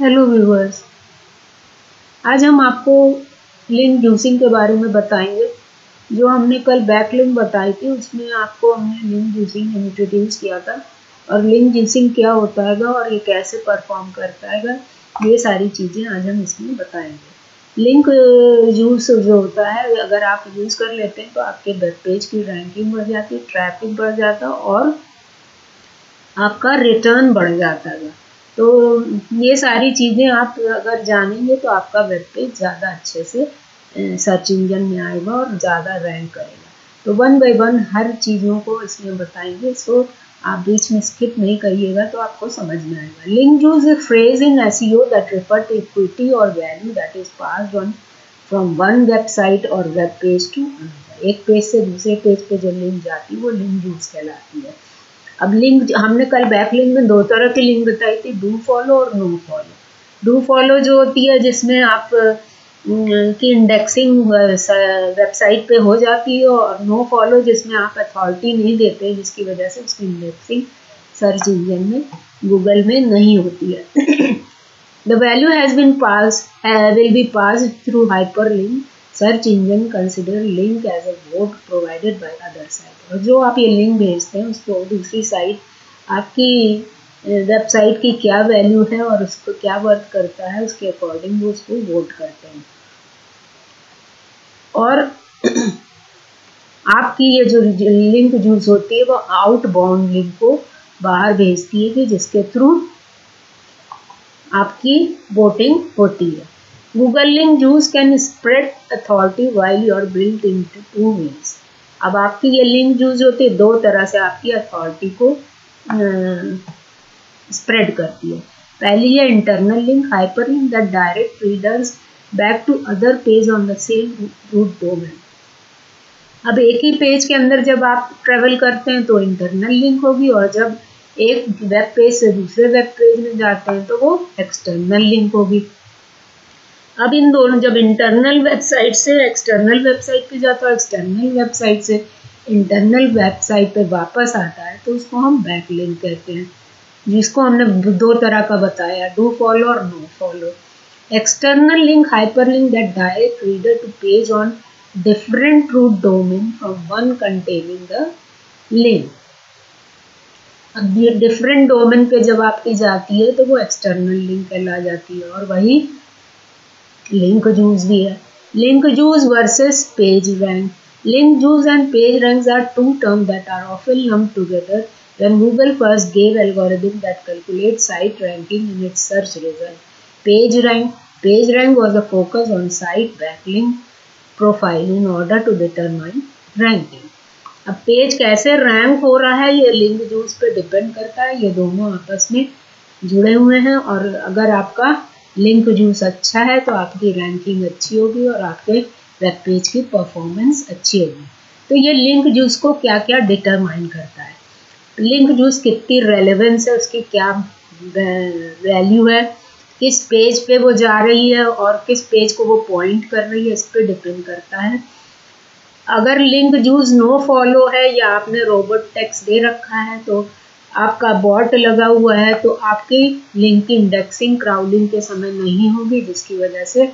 Hello viewers, आज हम आपको लिंक जूसिंग के बारे में बताएंगे। जो हमने कल बैक लिंक बताई थी उसमें आपको हमने लिंक जूसिंग इंट्रोड्यूस किया था और लिंक जूसिंग क्या होता है और ये कैसे परफॉर्म करता है, ये सारी चीज़ें आज हम इसमें बताएंगे। लिंक जूस जो होता है अगर आप यूज़ कर लेते हैं तो आपके वेब पेज की रैंकिंग बढ़ जाती है, ट्रैफिक बढ़ जाता और आपका रिटर्न बढ़ जाता है। तो ये सारी चीज़ें आप अगर जानेंगे तो आपका वेब पेज ज़्यादा अच्छे से सर्च इंजन में आएगा और ज़्यादा रैंक करेगा। तो वन बाय वन हर चीज़ों को इसमें बताएंगे, सो आप बीच में स्किप नहीं करिएगा तो आपको समझ में आएगा। Link juice is a phrase in SEO that refer to equity और value that is passed on from one website और वेब पेज टू अनदर। एक पेज से दूसरे पेज पे जो लिंक जाती है वो लिंक जूस कहलाती है। अब लिंक हमने कल बैक लिंक में दो तरह की लिंक बताई थी, डू फॉलो और नो फॉलो। डू फॉलो जो होती है जिसमें आप की इंडेक्सिंग वेबसाइट पे हो जाती है, और नो फॉलो जिसमें आप अथॉरिटी नहीं देते जिसकी वजह से उसकी इंडेक्सिंग सर्च इंजन में गूगल में नहीं होती है। The value has been passed will be passed through hyper link search engine consider link as a vote provided by other site. और जो आप ये लिंक भेजते हैं उसको दूसरी साइट आपकी वेबसाइट की क्या वैल्यू है और उसको क्या वर्थ करता है उसके अकॉर्डिंग वो उसको वोट करते हैं। और आपकी ये जो लिंक जूस होती है वो आउटबाउंड लिंक को बाहर भेजती है कि जिसके थ्रू आपकी वोटिंग होती है। Google link juice can spread authority while you are built in two ways. अब आपकी ये लिंक जूस होती है दो तरह से आपकी अथॉरिटी को स्प्रेड करती है। पहली है internal link hyper link that direct readers back to other page on the same root domain. अब एक ही पेज के अंदर जब आप ट्रेवल करते हैं तो इंटरनल लिंक होगी, और जब एक वेब पेज से दूसरे वेब पेज में जाते हैं तो वो एक्सटर्नल लिंक होगी। अब इन दोनों जब इंटरनल वेबसाइट से एक्सटर्नल वेबसाइट पे जाता है, एक्सटर्नल वेबसाइट से इंटरनल वेबसाइट पे वापस आता है तो उसको हम बैक लिंक कहते हैं, जिसको हमने दो तरह का बताया, डू फॉलो और no follow. External link hyper link that direct reader to page on different root domain from one containing the link. अब ये डिफरेंट डोमेन पे जब आपकी जाती है तो वो एक्सटर्नल लिंक कहला जाती है, और वही लिंक जूस भी है। Link juice versus page rank. Link juice and page ranks are two term that are often lumped together when Google first gave algorithm that calculates site ranking in its search result. PageRank. PageRank was a focus on site backlink profile in order to determine ranking. अब page कैसे rank हो रहा है ये link juice पे depend करता है। ये दोनों आपस में जुड़े हुए हैं, और अगर आपका लिंक जूस अच्छा है तो आपकी रैंकिंग अच्छी होगी और आपके वेब पेज की परफॉर्मेंस अच्छी होगी। तो ये लिंक जूस को क्या क्या डिटरमाइन करता है, लिंक जूस कितनी रेलेवेंस है, उसकी क्या वैल्यू है, किस पेज पे वो जा रही है और किस पेज को वो पॉइंट कर रही है, इस पे डिपेंड करता है। अगर लिंक जूस नो फॉलो है या आपने रोबोट टैक्स दे रखा है तो आपका बॉट लगा हुआ है तो आपकी लिंक की इंडेक्सिंग क्राउलिंग के समय नहीं होगी, जिसकी वजह से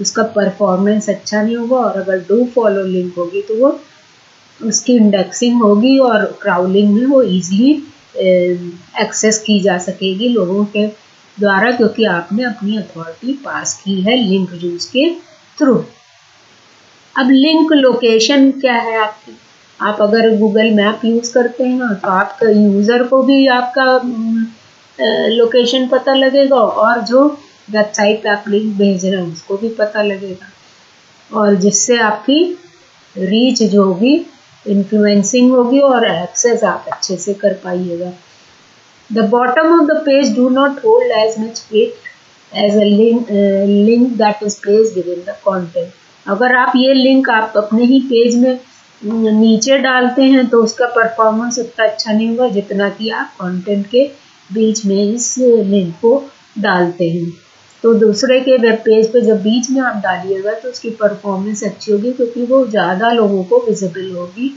उसका परफॉर्मेंस अच्छा नहीं होगा। और अगर डू फॉलो लिंक होगी तो वो उसकी इंडेक्सिंग होगी और क्राउलिंग में वो इजीली एक्सेस की जा सकेगी लोगों के द्वारा, क्योंकि आपने अपनी अथॉरिटी पास की है लिंक जूस के थ्रू। अब लिंक लोकेशन क्या है आपकी, आप अगर गूगल मैप यूज़ करते हैं ना तो आपका यूज़र को भी आपका लोकेशन पता लगेगा और जो वेबसाइट पे आप लिंक भेज रहे हैं उसको भी पता लगेगा, और जिससे आपकी रीच जो होगी इन्फ्लुएंसिंग होगी और एक्सेस आप अच्छे से कर पाइएगा। The bottom of the page do not hold as much weight as a link that is placed within the content. अगर आप ये लिंक आप अपने ही पेज में नीचे डालते हैं तो उसका परफॉर्मेंस उतना अच्छा नहीं होगा जितना कि आप कंटेंट के बीच में इस लिंक को डालते हैं। तो दूसरे के वेब पेज पे जब बीच में आप डालिएगा तो उसकी परफॉर्मेंस अच्छी होगी क्योंकि वो ज़्यादा लोगों को विजिबल होगी।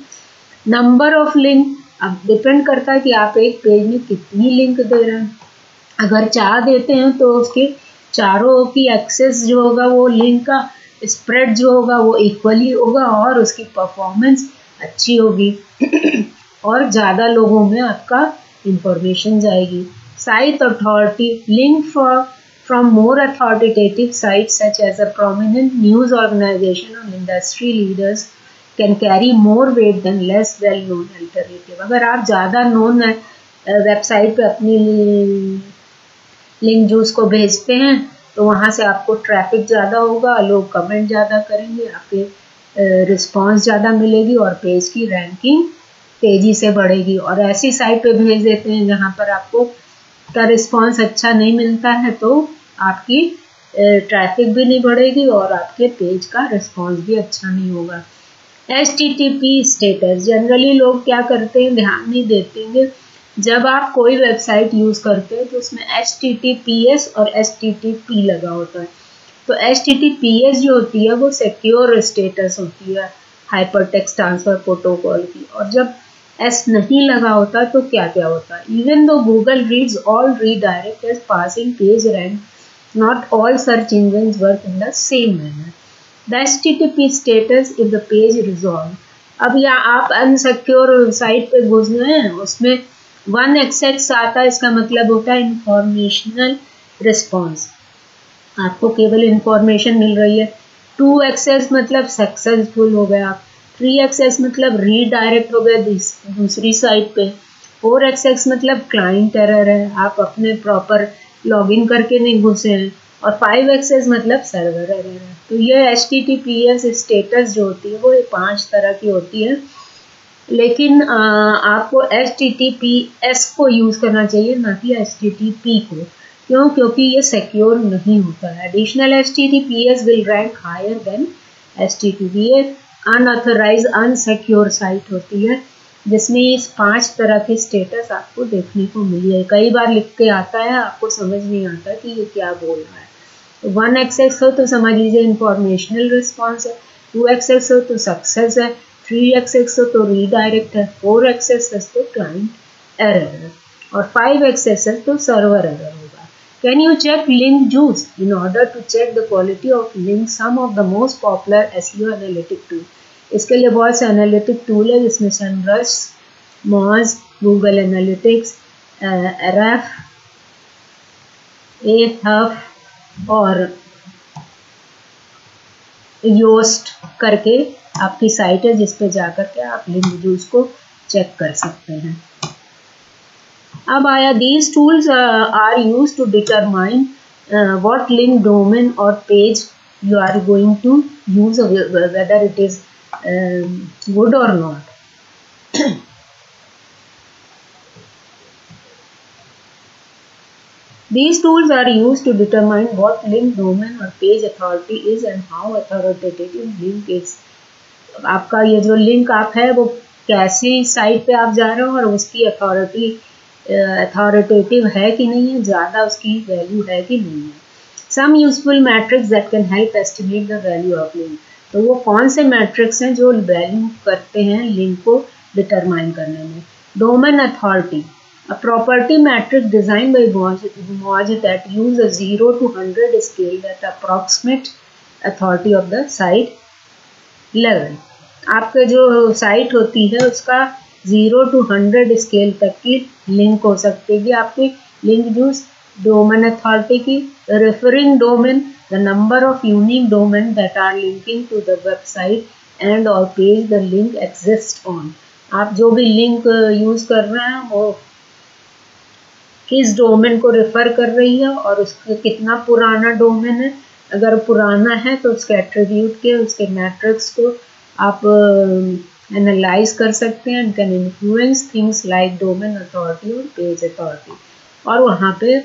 नंबर ऑफ लिंक अब डिपेंड करता है कि आप एक पेज में कितनी लिंक दे रहे हैं। अगर 4 देते हैं तो उसकी चारों की एक्सेस जो होगा वो लिंक का स्प्रेड जो होगा वो इक्वली होगा और उसकी परफॉर्मेंस अच्छी होगी और ज़्यादा लोगों में आपका इंफॉर्मेशन जाएगी। Site authority, link from more authoritative sites such as a prominent news organisation और industry leaders can carry more weight than less well known alternative. अगर आप ज़्यादा नोन वेबसाइट पे अपनी लिंक जूस को भेजते हैं तो वहाँ से आपको ट्रैफिक ज़्यादा होगा, लोग कमेंट ज़्यादा करेंगे, आपके रिस्पॉन्स ज़्यादा मिलेगी और पेज की रैंकिंग तेज़ी से बढ़ेगी। और ऐसी साइट पे भेज देते हैं जहाँ पर आपको का रिस्पॉन्स अच्छा नहीं मिलता है तो आपकी ट्रैफिक भी नहीं बढ़ेगी और आपके पेज का रिस्पॉन्स भी अच्छा नहीं होगा। HTTP स्टेटस, जनरली लोग क्या करते हैं, ध्यान नहीं देते हैं। जब आप कोई वेबसाइट यूज़ करते हैं तो उसमें HTTPS और HTTP लगा होता है। तो HTTPS जो होती है वो सिक्योर स्टेटस होती है हाइपरटेक्स्ट ट्रांसफ़र प्रोटोकॉल की, और जब S नहीं लगा होता तो क्या क्या होता है। Even though Google reads all redirect as passing page rank not all search engine work in the same manner. The HTTP status if the page resolve. अब या आप अनसिक्योर साइट पे घुस गए हैं, उसमें 1xx आता है, इसका मतलब होता है इंफॉर्मेशनल रिस्पॉन्स, आपको केवल इंफॉर्मेशन मिल रही है। 2xx मतलब सक्सेसफुल हो गया आप, 3xx मतलब रीडायरेक्ट हो गया दूसरी साइट पे, 4xx मतलब क्लाइंट एरर है, आप अपने प्रॉपर लॉगिन करके नहीं घुसे हैं, और 5xx मतलब सर्वर एरर है। तो ये HTTPS स्टेटस जो होती है वो ये 5 तरह की होती है, लेकिन आपको HTTPS को यूज़ करना चाहिए ना कि HTTP को। क्यों? क्योंकि ये सिक्योर नहीं होता है। Additional HTTPS will rank higher than HTTP। ये अनऑथराइज अनसिक्योर साइट होती है जिसमें इस 5 तरह के स्टेटस आपको देखने को मिली है। कई बार लिख के आता है, आपको समझ नहीं आता कि ये क्या बोल रहा है। 1xx हो तो समझ लीजिए इंफॉर्मेशनल रिस्पॉन्स है, 2xx हो तो सक्सेस है, 3xx हो तो रीडायरेक्ट है, 4xx तो क्लाइंट एरर है, और 5xx तो सर्वर एरर होगा। Can you check link juice in order to check the quality of link some of the most popular SEO analytic tool. इसके लिए बहुत से एनालिटिक टूल है जिसमें सनरस, मॉज, गूगल एनालिटिक्स, एहफ और योस्ट करके आपकी साइट है जिस पे जाकर के आप लिंक जूस को चेक कर सकते हैं। अब आया these tools are use to determine what link domain और page you are going to use, whether it is good और not. These tools are used to determine what link domain or page authority is and how authoritative link is. आपका ये जो link आप है वो कैसी site पे आप जा रहे हो और उसकी अथॉरिटेटिव है कि नहीं है, ज़्यादा उसकी वैल्यू है कि नहीं है। Some useful matrix that can help estimate the value of link. तो वो कौन से मैट्रिक्स हैं जो वैल्यू करते हैं लिंक को डिटरमाइन करने में। Domain authority, a property matrix designed by Moz that use a 0 to 100 scale that approximate authority of the site level। आपके जो साइट होती है उसका 0 to 100 स्केल तक की लिंक हो सकती है आपकी लिंक जूस। डोमेन अथॉरिटी की referring domain, the number of unique domain that are linking to the website and और page the link exist on. आप जो भी लिंक यूज़ कर रहे हैं वो किस डोमेन को रेफर कर रही है और उसका कितना पुराना डोमेन है। अगर पुराना है तो उसके एट्रीब्यूट के उसके मैट्रिक्स को आप एनालाइज कर सकते हैं। Can influence things like domain authority और पेज अथॉरिटी। और वहाँ पे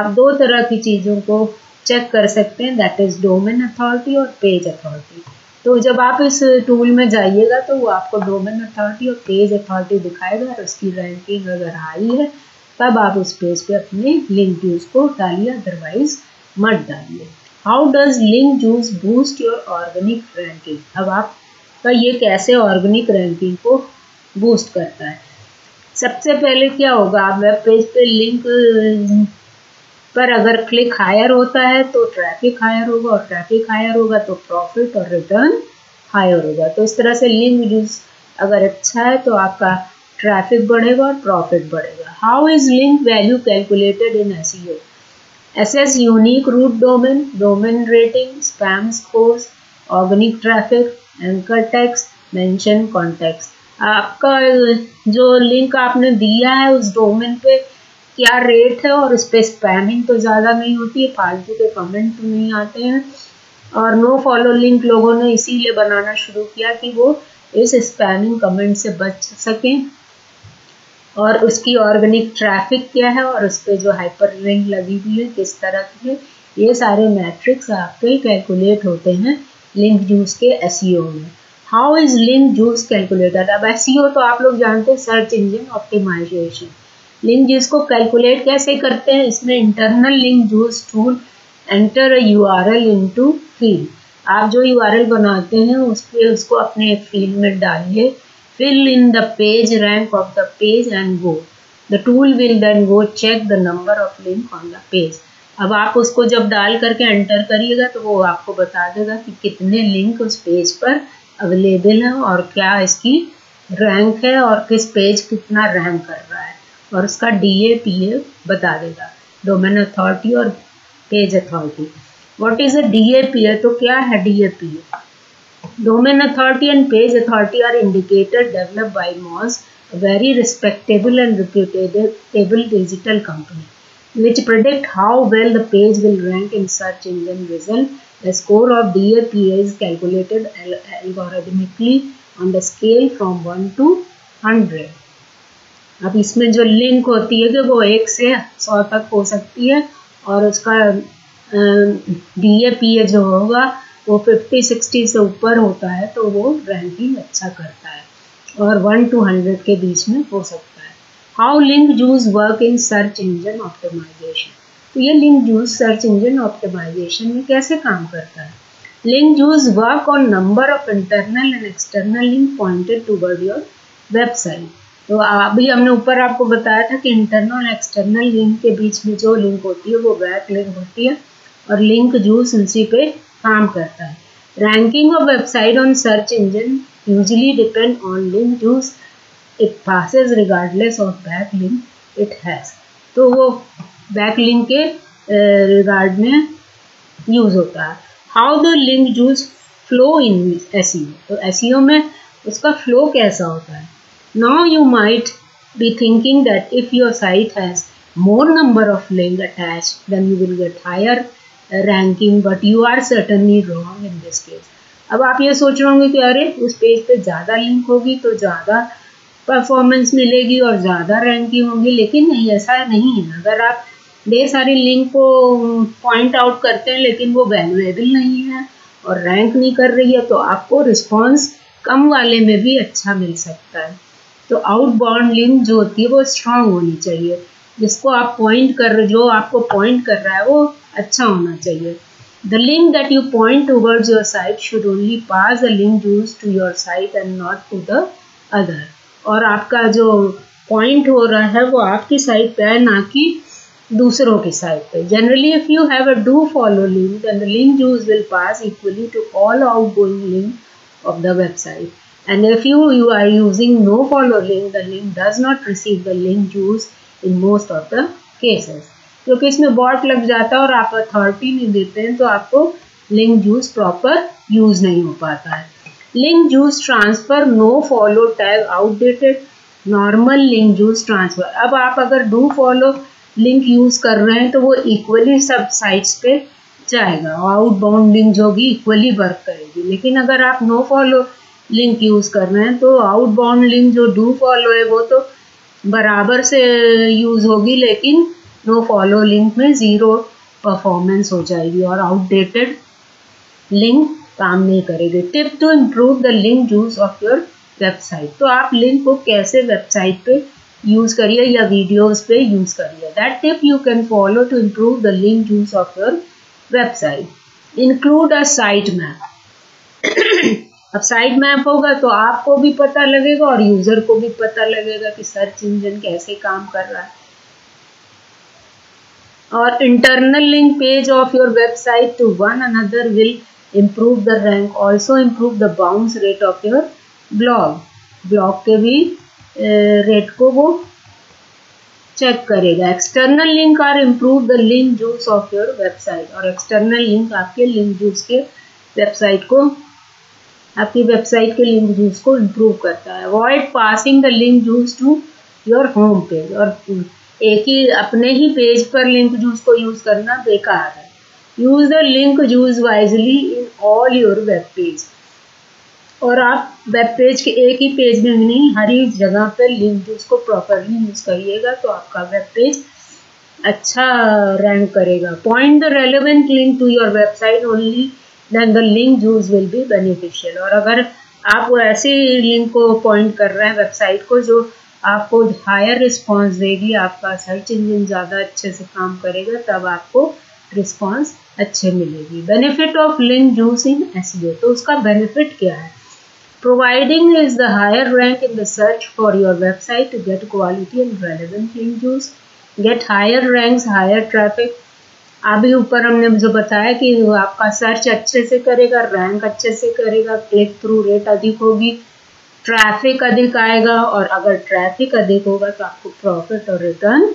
आप 2 तरह की चीज़ों को चेक कर सकते हैं, दैट इज़ डोमेन अथॉरिटी और पेज अथॉरिटी। तो जब आप इस टूल में जाइएगा तो वो आपको डोमेन अथॉरिटी और पेज अथॉरिटी दिखाएगा और उसकी रैंकिंग अगर हाई है तब आप उस पेज पे अपने लिंक जूस को डालिए, अदरवाइज मत डालिए। How does link juice boost your organic ranking. अब आपका ये कैसे ऑर्गेनिक रैंकिंग को बूस्ट करता है। सबसे पहले क्या होगा, आप वेब पेज पे लिंक पर अगर क्लिक हायर होता है तो ट्रैफिक हायर होगा और ट्रैफिक हायर होगा तो प्रॉफिट और रिटर्न हायर होगा। तो इस तरह से लिंक यूज अगर अच्छा है तो आपका ट्रैफिक बढ़ेगा और प्रॉफिट बढ़ेगा। How is link value calculated in SEO? SS unique root domain, domain rating, spam scores, organic traffic, anchor text, mention context. आपका जो लिंक आपने दिया है उस डोमेन पे क्या रेट है और उस पर स्पैमिंग तो ज़्यादा नहीं होती है, फालतू के कमेंट तो नहीं आते हैं। और नो फॉलो लिंक लोगों ने इसीलिए बनाना शुरू किया कि वो इस स्पैमिंग कमेंट से बच सकें। और उसकी ऑर्गेनिक ट्रैफिक क्या है और उस पर जो हाइपर लिंक लगी हुई है किस तरह की है, ये सारे मैट्रिक्स आपके कैलकुलेट होते हैं लिंक यूज़ के एसईओ में। How is link use calculated? अब एसईओ तो आप लोग जानते हैं, search engine optimisation. Link use को कैलकुलेट कैसे करते हैं? इसमें internal link use tool enter a URL into field. आप जो यूआरएल बनाते हैं उसको अपने फील्ड में डालिए। fill in the page rank of the page and go. The tool will then go check the number of link on the page. अब आप उसको जब डाल करके एंटर करिएगा तो वो आपको बता देगा कि कितने लिंक उस पेज पर अवेलेबल हैं और क्या इसकी रैंक है और किस पेज कितना रैंक कर रहा है, और उसका DAPA बता देगा, डोमेन अथॉरिटी और page authority. What is a DAPA? तो क्या है DAPA? Domain authority and page authority are indicator developed by Moz, a very respectable and reputable digital company, which predict how well the page will rank in search engine result. The score of DAPA is calculated algorithmically on the scale from 1 to 100. अब इसमें जो link होती है कि वो 1 से 100 तक हो सकती है और उसका DAPA जो होगा वो 50-60 से ऊपर होता है तो वो रैंकिंग अच्छा करता है, और 1 to 100 के बीच में हो सकता है। How link use work in search engine optimisation? तो ये link use search engine optimisation में कैसे काम करता है? Link use work on number of internal and external link pointed toward your website. तो अभी हमने ऊपर आपको बताया था कि इंटरनल एक्सटर्नल लिंक के बीच में जो लिंक होती है वो बैक लिंक होती है और लिंक यूज उसी पे काम करता है। Ranking of website on search engine usually depend on link use it passes regardless of back link it has. तो वो बैक लिंक के रिगार्ड में यूज होता है। How the link use flow in SEO? तो एसईओ में उसका flow कैसा होता है? Now you might be thinking that if your site has more number of link attached then you will get higher ranking, but you are certainly wrong in this case. अब आप ये सोच रहे होंगे कि अरे उस पेज पे ज़्यादा लिंक होगी तो ज़्यादा परफॉर्मेंस मिलेगी और ज़्यादा रैंकिंग होगी, लेकिन नहीं, ऐसा नहीं है। अगर आप ढेर सारे लिंक को पॉइंट आउट करते हैं लेकिन वो वैल्यूएबल नहीं है और रैंक नहीं कर रही है तो आपको रिस्पॉन्स कम वाले में भी अच्छा मिल सकता है। तो आउटबाउंड लिंक जो होती है वो स्ट्रांग होनी चाहिए, जिसको आप जो आपको पॉइंट कर रहा है वो अच्छा होना चाहिए। The link that you point towards your site should only pass the link use to your site and not to the other. और आपका जो पॉइंट हो रहा है वो आपकी साइट पे है, ना कि दूसरों की साइट पे। Generally if you have a do follow link then the link use will pass equally to all out going link of the website, and if you are using no follow link the link does not receive the link use in most of the cases. क्योंकि इसमें bot लग जाता है और आप authority नहीं देते हैं तो आपको लिंक यूज प्रॉपर यूज नहीं हो पाता है। Link use transfer, no follow tag outdated, normal link use transfer. अब आप अगर डू फॉलो लिंक यूज कर रहे हैं तो वो इक्वली सब साइट्स पे जाएगा, आउटबाउंड लिंक जो होगी इक्वली वर्क करेगी। लेकिन अगर आप नो फॉलो लिंक यूज कर रहे हैं तो आउटबाउंड लिंक जो डू फॉलो है वो तो बराबर से यूज होगी, लेकिन नो फॉलो लिंक में ज़ीरो परफॉर्मेंस हो जाएगी और आउटडेटेड लिंक काम नहीं करेगी। Tip to improve the link use of your website. तो आप लिंक को कैसे वेबसाइट पे यूज़ करिए या वीडियोस पे यूज़ करिए, that tip you can follow to improve the link use of your website. Include a site map. अब साइट मैप होगा तो आपको भी पता लगेगा और यूज़र को भी पता लगेगा कि सर्च इंजन कैसे काम कर रहा है or internal link page of your website to one another will improve the rank, also improve the bounce rate of your blog. Blog के भी रेट को वो चेक करेगा. External link are improve the link juice of your website, और external link आपके link juice के website को, आपकी वेबसाइट के लिंक जूस को इम्प्रूव करता है. Avoid passing the link juice to your home page, और एक ही अपने ही पेज पर लिंक जूस को यूज करना बेकार है. Use the link juice wisely in all your web page, और आप वेब पेज के एक ही पेज में नहीं, हर एक जगह पर लिंक जूस को प्रॉपरली यूज करिएगा तो आपका वेब पेज अच्छा रैंक करेगा. Point the relevant link to your website only, then the link juice will be beneficial. और अगर आप वो ऐसे लिंक को पॉइंट कर रहे हैं वेबसाइट को जो आपको हायर रिस्पॉन्स देगी, आपका सर्च इंजन ज़्यादा अच्छे से काम करेगा, तब आपको रिस्पॉन्स अच्छे मिलेगी. Benefit of link juice in SEO, तो उसका बेनिफिट क्या है? Providing is the higher rank in the search for your website to get quality and relevant link juice, get higher ranks, higher traffic. अभी ऊपर हमने जो बताया कि आपका सर्च अच्छे से करेगा, रैंक अच्छे से करेगा, क्लिक थ्रू रेट अधिक होगी, ट्रैफिक अधिक आएगा, और अगर ट्रैफिक अधिक होगा तो आपको प्रॉफिट और रिटर्न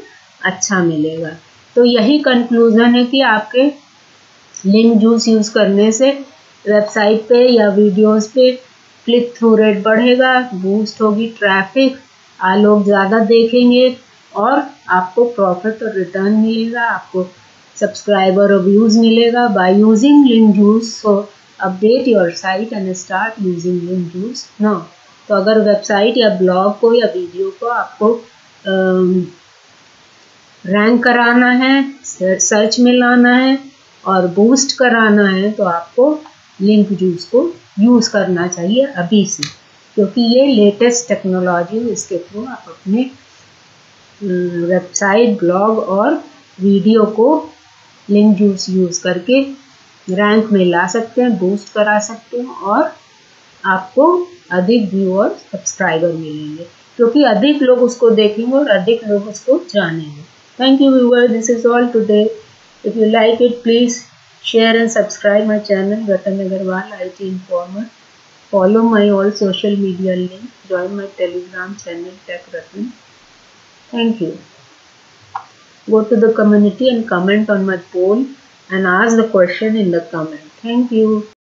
अच्छा मिलेगा. तो यही कंक्लूजन है कि आपके लिंक जूस यूज़ करने से वेबसाइट पे या वीडियोस पे क्लिक थ्रू रेट बढ़ेगा, बूस्ट होगी ट्रैफिक, लोग ज़्यादा देखेंगे, और आपको प्रॉफिट और रिटर्न मिलेगा, आपको सब्सक्राइबर और व्यूज़ मिलेगा. By using link juice so update your site and start using link juice now. तो अगर वेबसाइट या ब्लॉग को या वीडियो को आपको रैंक कराना है, सर्च में लाना है और बूस्ट कराना है, तो आपको लिंक जूस को यूज़ करना चाहिए अभी से, क्योंकि ये लेटेस्ट टेक्नोलॉजी है. इसके थ्रू आप अपने वेबसाइट, ब्लॉग और वीडियो को लिंक जूस यूज़ करके रैंक में ला सकते हैं, बूस्ट करा सकते हैं, और आपको अधिक व्यू और सब्सक्राइबर मिलेंगे, क्योंकि अधिक लोग उसको देखेंगे और अधिक लोग उसको जानेंगे. Thank you viewer, this is all today. If you like it, please share and subscribe my channel Ratan Agarwal IT Informer. Follow my all social media links. Join my Telegram channel Tech Ratan. Thank you. Go to the community and comment on my poll and ask the question in the comment. Thank you.